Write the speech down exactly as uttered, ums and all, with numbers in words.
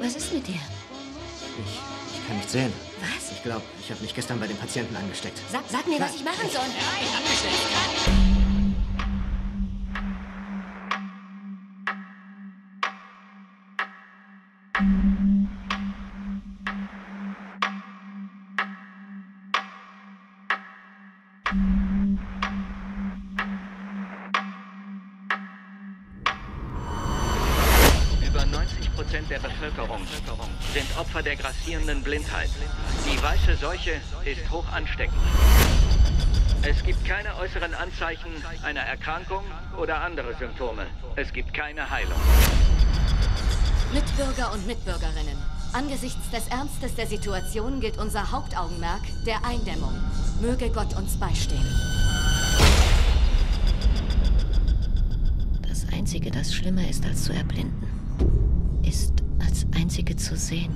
Was ist mit dir? Ich, ich kann nicht sehen. Was? Ich glaube, ich habe mich gestern bei den Patienten angesteckt. Sag, sag mir, was ich machen soll. Nein, angesteckt. neunzig Prozent der Bevölkerung sind Opfer der grassierenden Blindheit. Die weiße Seuche ist hoch ansteckend. Es gibt keine äußeren Anzeichen einer Erkrankung oder andere Symptome. Es gibt keine Heilung. Mitbürger und Mitbürgerinnen, angesichts des Ernstes der Situation gilt unser Hauptaugenmerk der Eindämmung. Möge Gott uns beistehen. Das Einzige, das schlimmer ist als zu erblinden, ist als Einzige zu sehen.